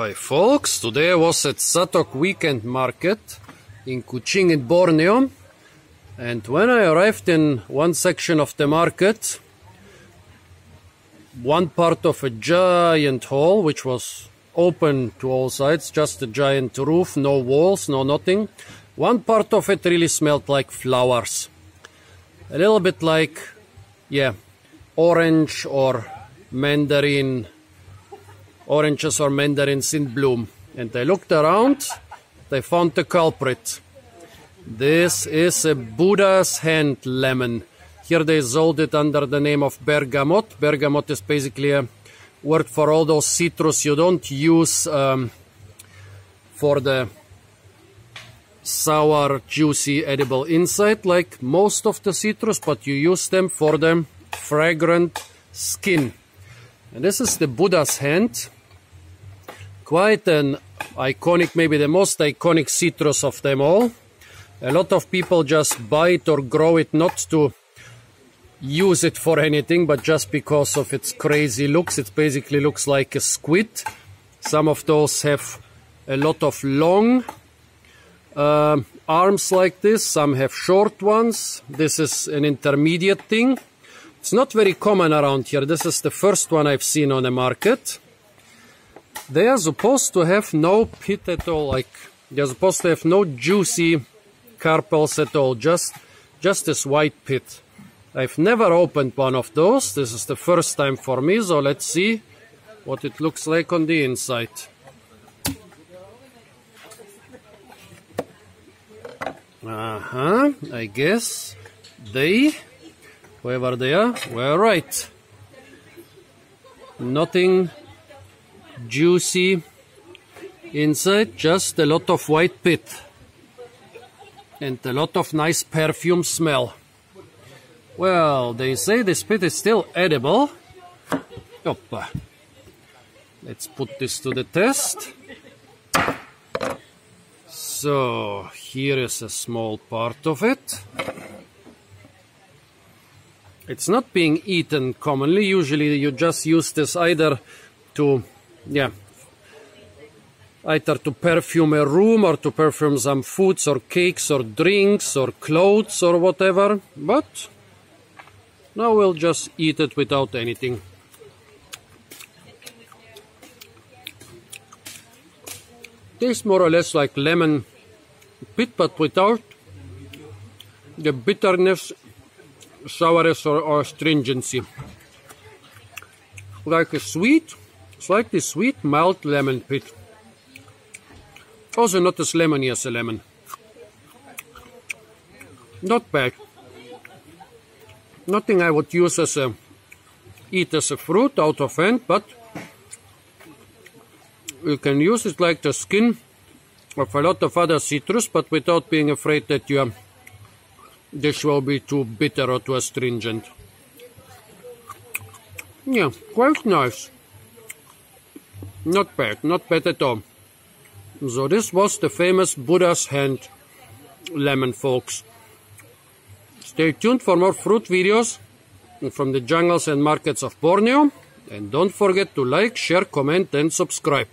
Hi folks, today I was at Satok weekend market in Kuching in Borneo, and when I arrived in one section of the market, one part of a giant hall which was open to all sides, just a giant roof, no walls, no nothing, one part of it really smelled like flowers, a little bit like, yeah, orange or mandarin. Oranges or mandarins in bloom. And I looked around, they found the culprit. This is a Buddha's hand lemon. Here they sold it under the name of bergamotte. Bergamotte is basically a word for all those citrus you don't use for the sour, juicy, edible inside like most of the citrus, but you use them for the fragrant skin. And this is the Buddha's hand. Quite an iconic, maybe the most iconic citrus of them all. A lot of people just buy it or grow it not to use it for anything, but just because of its crazy looks. It basically looks like a squid. Some of those have a lot of long arms like this. Some have short ones. This is an intermediate thing. It's not very common around here. This is the first one I've seen on the market. They are supposed to have no pit at all, like they're supposed to have no juicy carpels at all, just this white pit. I've never opened one of those. This is the first time for me, so let's see what it looks like on the inside. I guess they, whoever they are, we're right. Nothing juicy inside, just a lot of white pit and a lot of nice perfume smell. Well, they say this pit is still edible. Opa. Let's put this to the test. So, here is a small part of it. It's not being eaten commonly. Usually you just use this either to perfume a room or to perfume some foods or cakes or drinks or clothes or whatever. But now we'll just eat it without anything. Tastes more or less like lemon pit, but without the bitterness, sourness or astringency. Like a sweet, slightly sweet, mild lemon pit. Also not as lemony as a lemon. Not bad. Nothing I would use as eat as a fruit out of hand, but you can use it like the skin of a lot of other citrus, but without being afraid that you are this will be too bitter or too astringent. Yeah, quite nice. Not bad at all. So this was the famous Buddha's hand lemon, folks. Stay tuned for more fruit videos from the jungles and markets of Borneo. And don't forget to like, share, comment and subscribe.